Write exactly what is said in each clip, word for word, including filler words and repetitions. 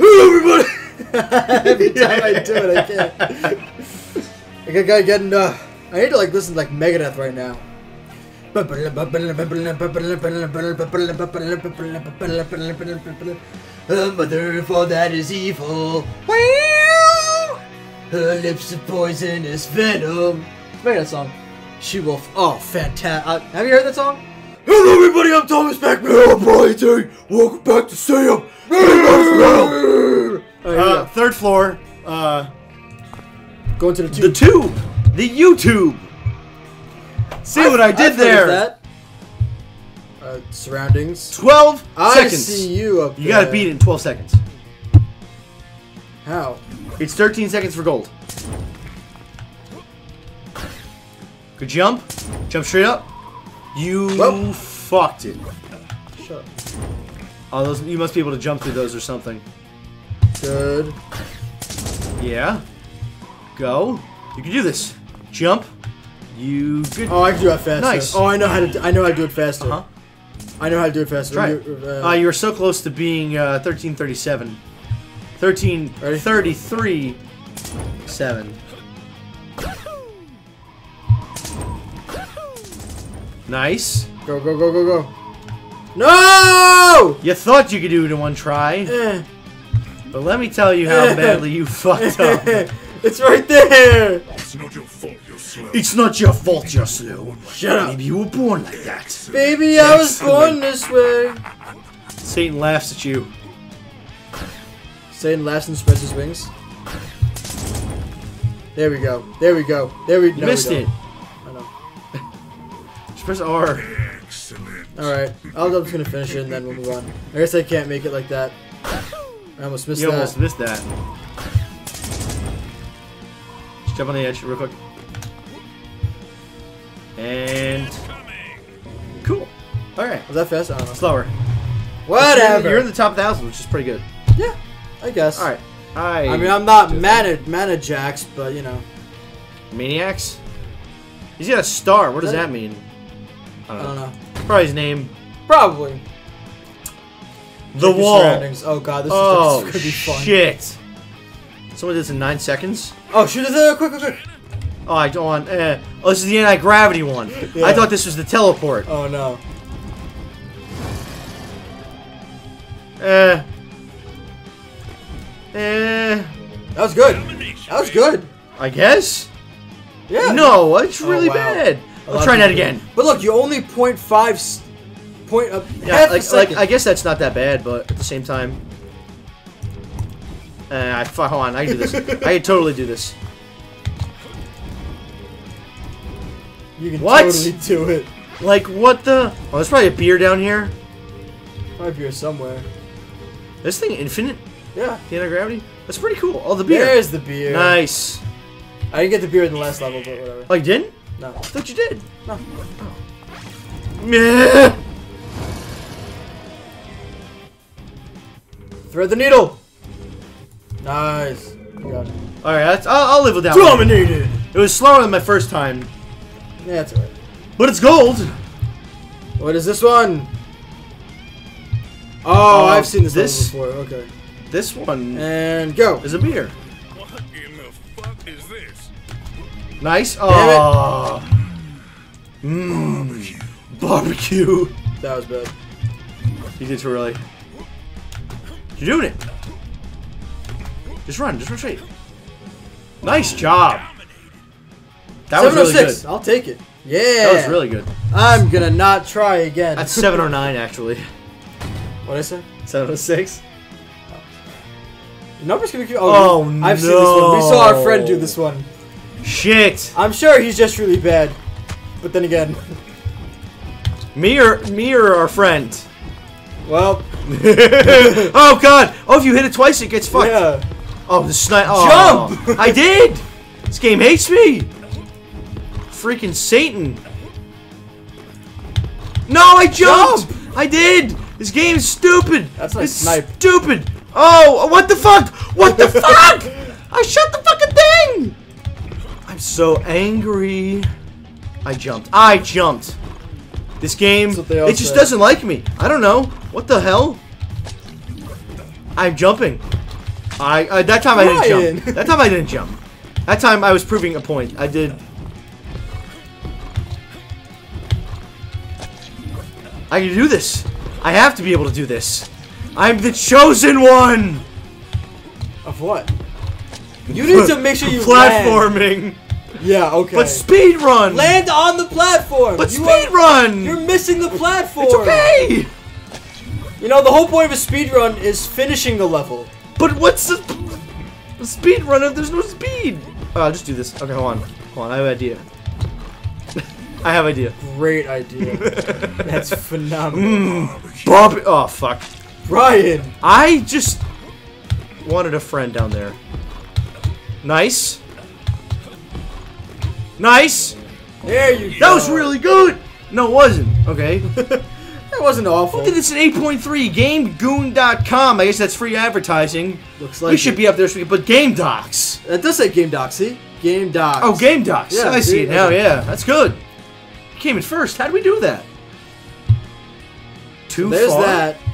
Ooh, everybody! Every time I do it, I can't. I gotta get enough. I need to like listen to like Megadeth right now. Her mother, for that is evil. Her lips of poisonous venom. Wait, that song. She Wolf. Oh, fantastic! Have you heard that song? Hello, everybody. I'm Thomas Pac-Man. Hello, Brian. Welcome back to SEUM. Uh, third floor. Uh, going to the tube. The tube. The YouTube. See I've, what I did I've there. That. Uh, surroundings. Twelve I seconds. See you up there. You gotta beat it in twelve seconds. How? It's thirteen seconds for gold. Good jump. Jump straight up. You Whoa. fucked it. Shut up. Oh, those, you must be able to jump through those or something. Good. Yeah. Go. You can do this. Jump. You good. Oh, I can do that faster. Nice. Oh, I know how to. I know how to do it faster. Uh-huh. I know how to do it faster. Try it. Uh, you were so close to being uh, thirteen thirty-seven. thirteen thirty-three seven. Nice. Go, go, go, go, go. No! You thought you could do it in one try. Eh. But let me tell you how eh. badly you fucked up. It's right there! It's not your fault you're slow. It's not your fault you're slow. Shut up. Maybe you were born like that. Baby, Excellent. I was born this way. Satan laughs at you. Satan laughs and spreads his wings. There we go. There we go. There we go. You no, missed we it. Press R. Excellent. Alright, I'm just gonna finish it and then we'll move on. I guess I can't make it like that. I almost missed you that. You almost missed that. Just jump on the edge real quick. And... cool. Alright. Was that fast? I don't know. Slower. Whatever. You're in the top thousand, which is pretty good. Yeah, I guess. Alright. I, I mean, I'm not mana, mana jacks, but you know. Maniacs? He's got a star. What does that, that mean? I don't, I don't know. Probably his name. Probably. The Check wall. Oh god, this oh, is, this is gonna be fun. Shit. Someone did this in nine seconds. Oh shoot! Uh, quick, quick, quick! Oh, I don't want. Eh. Oh, this is the anti-gravity one. Yeah. I thought this was the teleport. Oh no. Eh. Eh. That was good. That was good. I guess. Yeah. No, it's really oh, wow. bad. I'll try that again. But look, you only point five, point up yeah, half like, a second. Like, I guess that's not that bad, but at the same time, uh, hold on, I can do this. I can totally do this. You can what? totally do it. Like what the? Oh, there's probably a beer down here. Probably a beer somewhere. This thing infinite? Yeah. The anti-gravity? That's pretty cool. Oh, the beer. There's the beer. Nice. I didn't get the beer in the last level, but whatever. Oh, you didn't? No. I thought you did. No. Oh. Thread the needle. Nice. Got it. All right, that's, I'll, I'll live with that. Dominated. One. It was slower than my first time. Yeah, that's alright. But it's gold. What is this one? Oh, uh, I've seen this, this before. Okay. This one. And go. Is a beer. What in the fuck is this? Nice. Oh. Mmm. Barbecue. Barbecue. That was bad. You did too early. You're doing it. Just run. Just run straight. Nice job. That was really good. I'll take it. Yeah. That was really good. I'm gonna not try again. That's seven oh nine actually. What'd I say? seven oh six. The number's gonna keep. Oh, oh no. I've seen this one. We saw our friend do this one. Shit! I'm sure he's just really bad, but then again, me or me or our friend. Well, oh god! Oh, if you hit it twice, it gets fucked. Yeah. Oh, the snipe! Oh. Jump! I did. This game hates me. Freaking Satan! No, I jumped. Jump! I did. This game's stupid. That's like it's snipe. Stupid. Oh, what the fuck? What the fuck? I shot the fucking thing. So angry. I jumped. I jumped. This game, it just say. doesn't like me. I don't know. What the hell? I'm jumping. I uh, that time Ryan. I didn't jump. That time I didn't jump. That time I was proving a point. I did. I can do this. I have to be able to do this. I'm the chosen one. Of what? You need to make sure you platforming. Land. Yeah, okay. But speed run. Land on the platform. But you speed are, run. You're missing the platform. It's okay. You know, the whole point of a speed run is finishing the level. But what's a, a speed run if there's no speed? Oh, I'll just do this. Okay, hold on. Hold on. I have an idea. I have an idea. Great idea. That's phenomenal. Mm, Bob. Oh, fuck. Ryan. I just wanted a friend down there. Nice. Nice. There you go. That was really good. No, it wasn't. Okay. That wasn't awful. Look at this at eight point three. Gamegoon dot com. I guess that's free advertising. Looks like we should it. be up there. But Game Docs. That does say Game Docs, see? Game Docs. Oh, Game Docs. Yeah, I see it now, yeah. That's good. It came in first. How do we do that? Too There's far? There's that.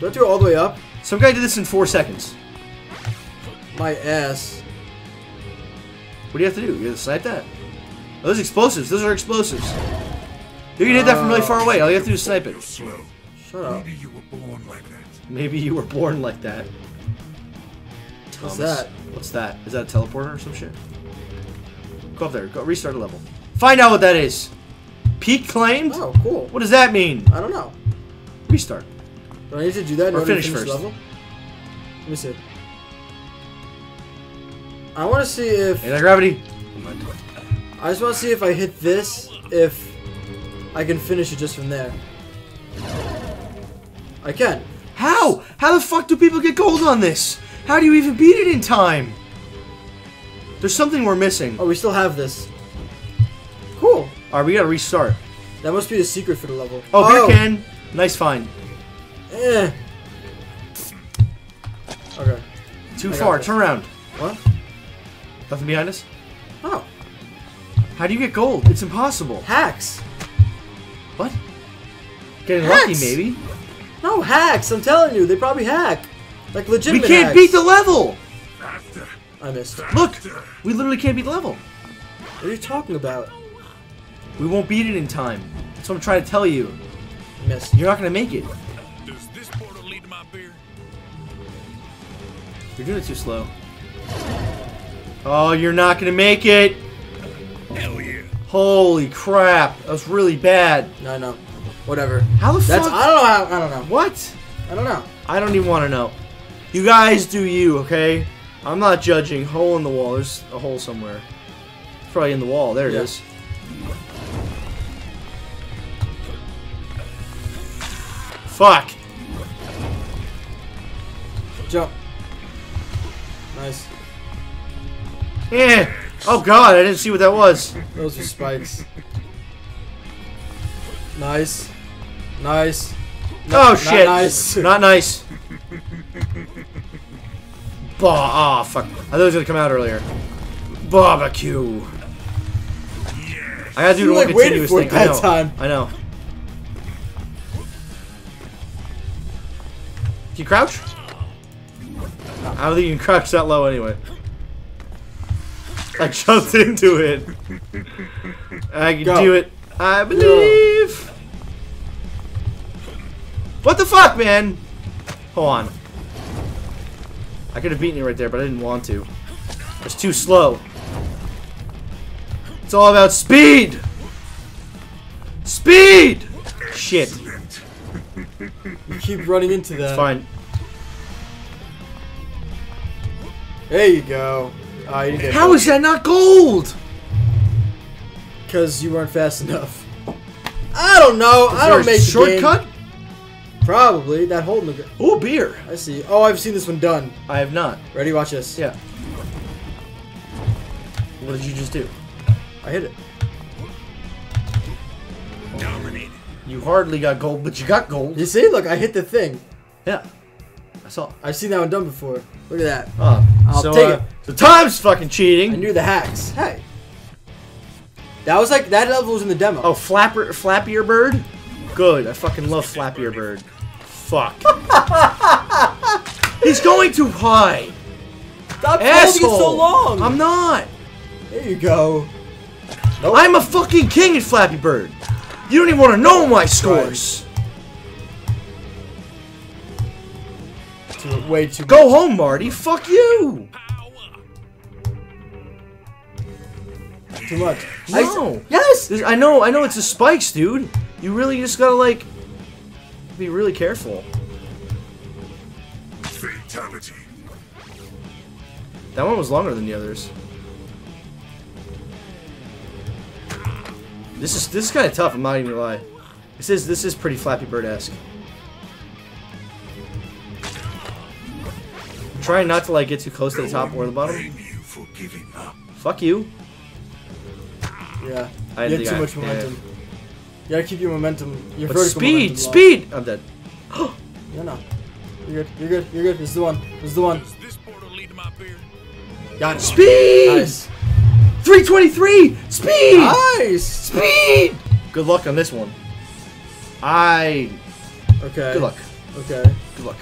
Do I do it all the way up? Some guy did this in four seconds. My ass. What do you have to do? You have to snipe that. Oh, those explosives. Those are explosives. You can hit that from really far away. All you have to do is snipe it. Shut up. Maybe you were born like that. Maybe you were born like that. What's that? What's that? Is that a teleporter or some shit? Go up there. Go restart a level. Find out what that is. Peak claimed? Oh, cool. What does that mean? I don't know. Restart. Do I need to do that? Or finish first. Level? Let me see. I want to see if... Anti-gravity. I just want to see if I hit this, if... I can finish it just from there. I can. How? How the fuck do people get gold on this? How do you even beat it in time? There's something we're missing. Oh, we still have this. Cool. Alright, we gotta restart. That must be the secret for the level. Oh, oh. Beer can. Nice find. Eh. Okay. Too I far. Turn around. What? Nothing behind us? Oh. How do you get gold? It's impossible. Hacks. What? Getting hacks. Lucky, maybe? No, hacks! I'm telling you, they probably hack. Like, legitimate hacks. We can't hacks. beat the level! Faster. I missed. Faster. Look! We literally can't beat the level. What are you talking about? We won't beat it in time. That's what I'm trying to tell you. I missed. You're not gonna make it. Does this portal lead to my beer? You're doing it too slow. Oh, you're not gonna make it! Hell yeah. Holy crap! That was really bad. No, no, whatever. How the That's, fuck? I don't know. How, I don't know. What? I don't know. I don't even want to know. You guys do you, okay? I'm not judging. Hole in the wall. There's a hole somewhere. It's probably in the wall. There it yeah. is. Fuck. Jump. Nice. Yeah. Oh god, I didn't see what that was. Those are spikes. Nice. Nice. No, oh shit. Not nice. Not nice. Bah, oh, fuck. I thought it was gonna come out earlier. Barbecue. Yes. I gotta do one like continuous thing. I know. Time. I know. Can you crouch? I don't think you can crouch that low anyway. I jumped into it. I can Go. do it. I believe. Go. What the fuck, man? Hold on. I could have beaten you right there, but I didn't want to. I was too slow. It's all about speed. Speed. Shit. You keep running into that. It's fine. There you go. Uh, How gold. is that not gold? Because you weren't fast enough. I don't know. I don't make shortcut. Probably that hole in the. Oh, beer. I see. Oh, I've seen this one done. I have not. Ready? Watch this. Yeah. What did you just do? I hit it. Dominated. You hardly got gold, but you got gold. You see? Look, I hit the thing. Yeah. I saw. I've seen that one done before. Look at that. Oh. I'll so, take uh, it. So time's fucking cheating. I knew the hacks. Hey. That was like, that level was in the demo. Oh, Flapper, Flappier Bird? Good. I fucking love Flappier Bird. Fuck. He's going too high! Stop holding it so long! I'm not! There you go. Nope. I'm a fucking king at Flappy Bird! You don't even want to know my scores! Too, way too Go much. home, Marty! Fuck you! Too much. No! I, yes! There's, I know, I know it's the spikes, dude! You really just gotta, like, be really careful. Fatality. That one was longer than the others. This is this is kind of tough. I'm not even gonna lie. This is this is pretty Flappy Bird-esque. Trying not to like get too close to the top or the bottom. Fuck you. Yeah. I you had too I, much momentum. Yeah. You gotta keep your momentum. Your but vertical speed, momentum speed. Locked. I'm dead. You're not. You're good. You're good. You're good. This is the one. This is the one. Got it. Speed! Nice. three twenty-three! Speed! Nice! Speed! Good luck on this one. I... Okay. Good luck. Okay. Good luck.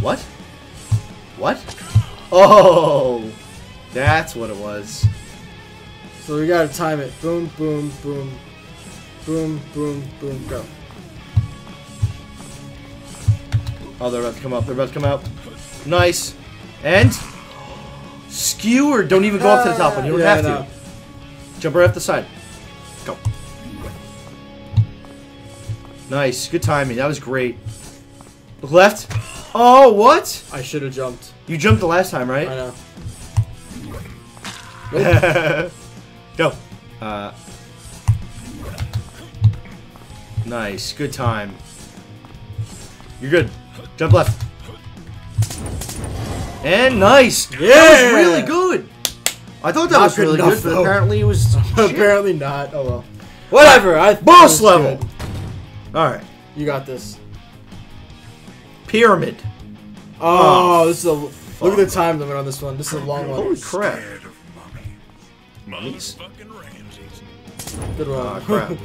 What? What? Oh! That's what it was. So we gotta time it. Boom, boom, boom. Boom, boom, boom, go. Oh, they're about to come up. They're about to come out. Nice. And... Skew or don't even go up to the top one. You don't yeah, have no. to. Jump right up the side. Go. Nice. Good timing. That was great. Look left. Oh, what? I should have jumped. You jumped the last time, right? I know. Nope. Go. Uh, nice. Good time. You're good. Jump left. And nice! Yeah! That was really good! I thought that not was really good, good but though. apparently it was Apparently not. Oh well. Whatever! I Boss level! Alright. You got this. Pyramid. Oh, oh this is a... Fuck. Look at the time limit on this one. This is a long one. Holy crap. Mummies? Good one. Oh, crap.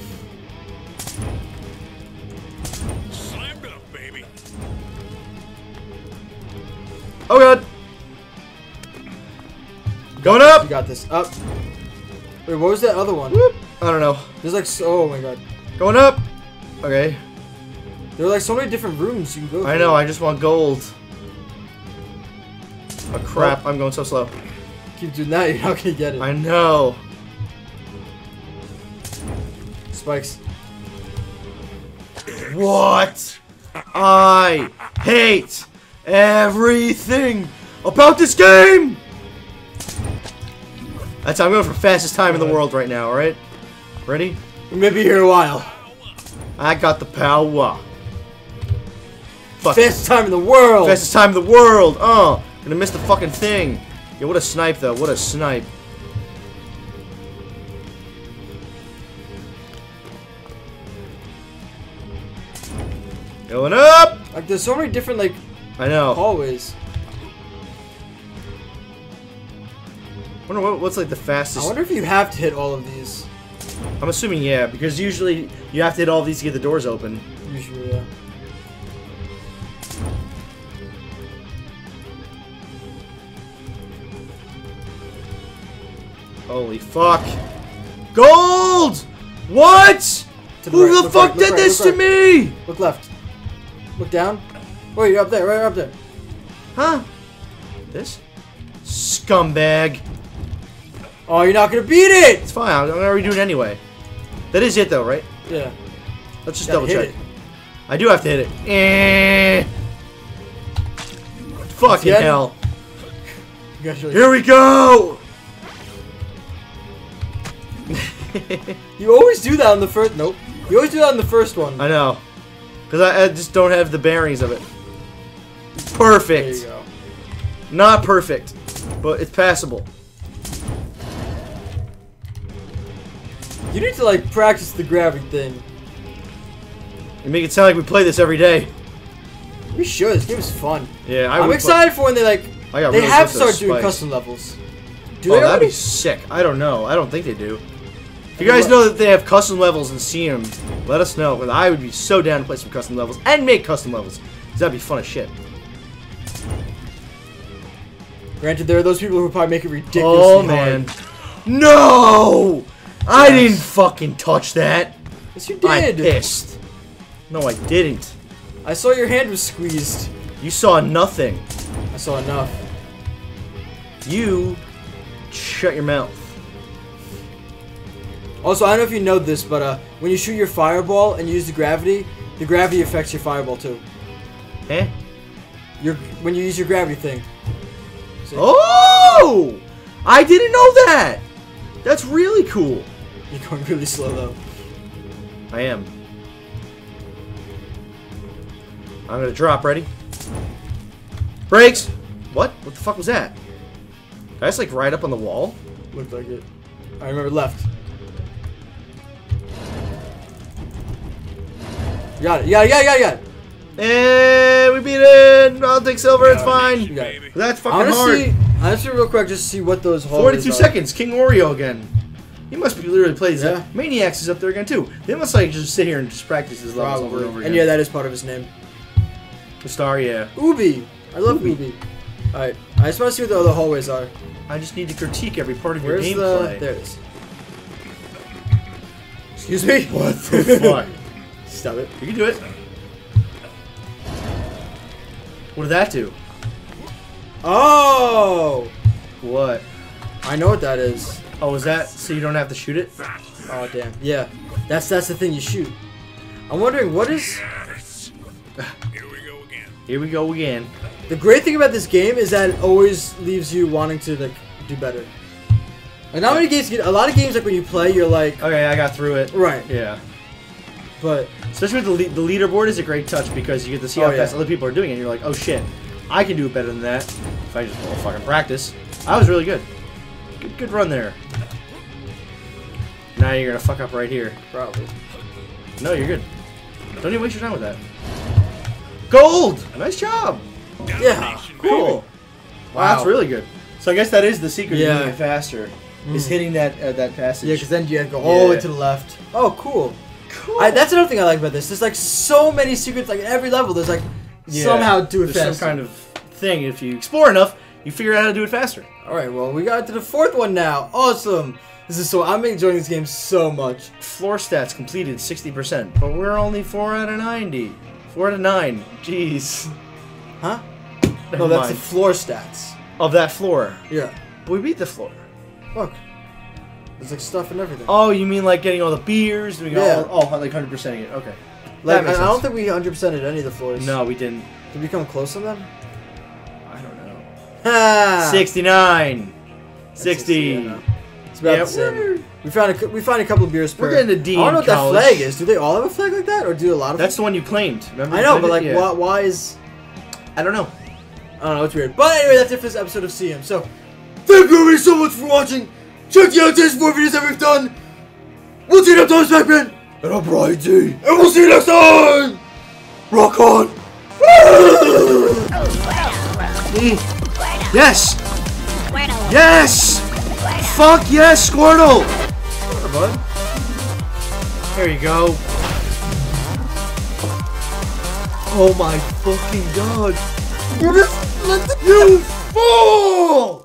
Oh god! Going up! You got this. Up. Wait, what was that other one? Whoop. I don't know. There's like so. Oh my god. Going up! Okay. There are like so many different rooms you can go through. I know, I just want gold. Oh crap, oh. I'm going so slow. Keep doing that, you're not gonna get it. I know. Spikes. What? I hate everything about this game! That's how I'm going for fastest time in the world right now, alright? Ready? We may be here a while. I got the power. Fuck. Fastest time in the world! Fastest time in the world! Oh! Gonna miss the fucking thing. Yo, what a snipe though, what a snipe. Going up! Like, there's so many different, like, I know. Always. I wonder what, what's like the fastest. I wonder if you have to hit all of these. I'm assuming yeah, because usually you have to hit all of these to get the doors open. Usually, yeah. Holy fuck! Gold! What? The Who right, the fuck right, did right, this to right. me? Look left. Look down. Wait, you're up there, right up there. Huh? This? Scumbag. Oh, you're not gonna beat it! It's fine, I'm gonna redo it anyway. That is it though, right? Yeah. Let's just double check. It. I do have to hit it. Eh. Fucking hell. Congratulations. Here we go! You always do that on the first... Nope. You always do that on the first one. I know. Because I, I just don't have the bearings of it. Perfect. There you go. Not perfect, but it's passable. You need to like practice the grabbing thing. You make it sound like we play this every day. We should. This game is fun. Yeah, I I'm excited for when they like. I got they really have to start doing custom levels. Do oh, they that'd be sick. I don't know. I don't think they do. If you guys know that they have custom levels in SEUM, let us know. Because I would be so down to play some custom levels and make custom levels. 'Cause that'd be fun as shit. Granted, there are those people who probably make it ridiculously hard. Oh, man. No! Yes. I didn't fucking touch that. Yes, you did. I'm pissed. No, I didn't. I saw your hand was squeezed. You saw nothing. I saw enough. You shut your mouth. Also, I don't know if you know this, but uh, when you shoot your fireball and you use the gravity, the gravity affects your fireball too. Eh? Your when you use your gravity thing. See? Oh! I didn't know that. That's really cool. You're going really slow though. I am. I'm gonna drop. Ready? Brakes. What? What the fuck was that? Did I just like ride up on the wall? Looked like it. I remember left. You got it. You got it. You got it. You got it. And we beat it. I'll take silver. It's fine. It, it. That's fucking honestly, hard. Honestly, real quick, just see what those holes are. Forty-two seconds. King Oreo again. He must be literally plays yeah. that. Maniacs is up there again too. They must like just sit here and just practice his levels over and over again. And yeah, that is part of his name. The star, yeah. Ubi. I love Ubi. Ubi. Alright, I just want to see what the other hallways are. I just need to critique every part of Where's your gameplay. The... There it is. Excuse me? What the fuck? Stop it. You can do it. What did that do? Oh! What? I know what that is. Oh, is that so you don't have to shoot it? Oh, damn. Yeah. That's that's the thing you shoot. I'm wondering, what is... Here we go again. The great thing about this game is that it always leaves you wanting to like do better. Like not many games, a lot of games like when you play, you're like, okay, I got through it. Right. Yeah. But especially with the, le the leaderboard is a great touch because you get to see how oh, fast yeah. other people are doing it. And you're like, oh shit, I can do it better than that if I just well, fucking practice. I was really good. Good, good run there. Now you're gonna fuck up right here. Probably. No, you're good. Don't even waste your time with that. Gold! Nice job! Yeah, cool. Wow, wow, that's really good. So I guess that is the secret yeah. to moving faster, mm. is hitting that uh, that passage. Yeah, because then you have to go all the way to the left. Oh, cool. Cool. I, that's another thing I like about this. There's like so many secrets, like every level, there's like yeah. somehow do it there's faster. Some kind of thing, if you explore enough, you figure out how to do it faster. Alright, well, we got to the fourth one now. Awesome! This is so, I'm enjoying this game so much. Floor stats completed sixty percent, but we're only four out of ninety. four out of nine. Jeez. Huh? Never no, that's mind. The floor stats. Of that floor? Yeah. But we beat the floor. Look. There's like stuff and everything. Oh, you mean like getting all the beers? We got yeah. all, oh, like one hundred percent it. Okay. Like, I sense. don't think we one hundred percented any of the floors. No, we didn't. Did we come close to them? I don't know. Ha! sixty-nine. That's sixty. sixty It's about yeah, the same. We found a we found a couple of beers per. We're getting a D. I don't know what college. That flag is. Do they all have a flag like that, or do a lot of? That's them? The one you claimed. Remember? I know, but like, yeah. why, why is? I don't know. I don't know. It's weird. But anyway, that's it for this episode of S E U M. So, thank you guys so much for watching. Check out these more videos that we've done. We'll see you next time, Smackman. And I'm Bridey. And we'll see you next time. Rock on. Yes. Yes. Fuck yes, Squirtle! Sure, bud. There you go. Oh my fucking god. You fool!